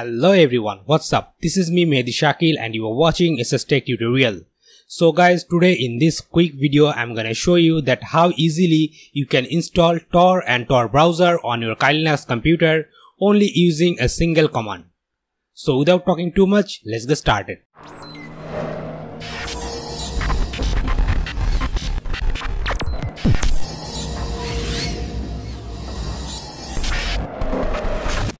Hello everyone, what's up? This is me Mehedi Shakeel and you are watching SSTec Tutorial. So guys, today in this quick video I'm gonna show you that how easily you can install Tor and Tor browser on your Kali Linux computer only using a single command. So without talking too much, let's get started.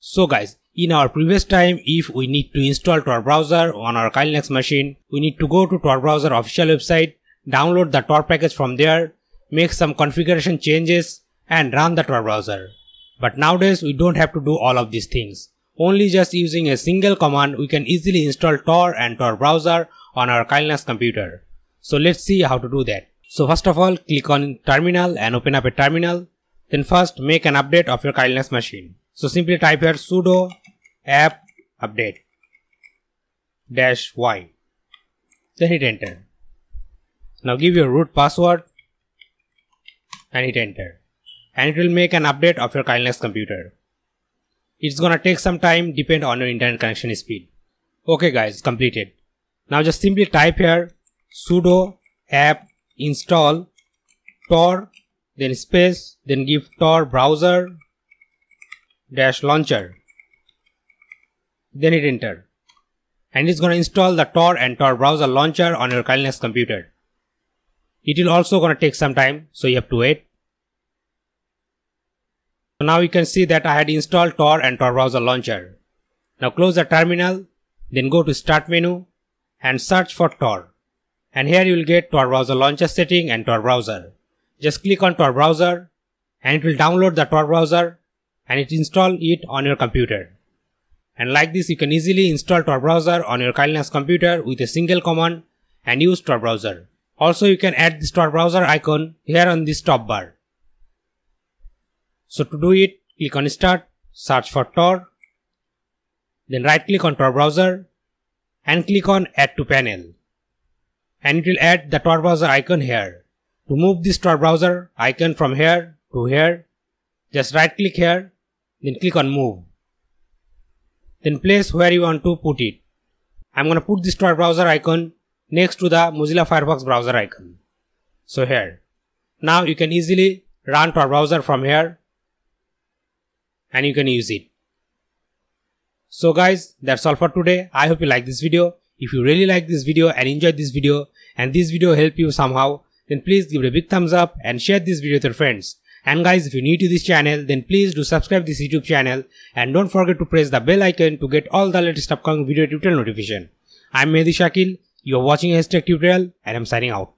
So guys, in our previous time, if we need to install Tor browser on our Kali Linux machine, we need to go to Tor browser official website, download the Tor package from there, make some configuration changes and run the Tor browser. But nowadays we don't have to do all of these things. Only just using a single command we can easily install Tor and Tor browser on our Kali Linux computer. So let's see how to do that. So first of all, click on terminal and open up a terminal. Then first make an update of your Kali Linux machine. So simply type here sudo app update -y, then hit enter. Now give your root password and hit enter, and it will make an update of your Kali Linux computer. It's gonna take some time, depend on your internet connection speed. Okay guys, completed. Now just simply type here sudo app install tor, then space, then give tor browser -launcher, then hit enter, and it's gonna install the Tor and Tor browser launcher on your Kali Linux computer. It will also gonna take some time, so you have to wait. So now you can see that I had installed Tor and Tor browser launcher. Now close the terminal, then go to start menu and search for Tor, and here you will get Tor browser launcher setting and Tor browser. Just click on Tor browser and it will download the Tor browser and it install it on your computer. And like this you can easily install Tor browser on your Kali Linux computer with a single command and use Tor browser. Also you can add this Tor browser icon here on this top bar. So to do it, click on start, search for Tor, then right click on Tor browser and click on add to panel, and it will add the Tor browser icon here. To move this Tor browser icon from here to here, just right click here, then click on move, then place where you want to put it. I'm going to put this Tor browser icon next to the Mozilla Firefox browser icon. So here. Now you can easily run Tor browser from here and you can use it. So guys, that's all for today. I hope you like this video. If you really like this video and enjoyed this video and this video helped you somehow, then please give it a big thumbs up and share this video with your friends. And guys, if you're new to this channel, then please do subscribe this YouTube channel and don't forget to press the bell icon to get all the latest upcoming video tutorial notification. I'm Mehedi Shakeel, you're watching SSTec Tutorial and I'm signing out.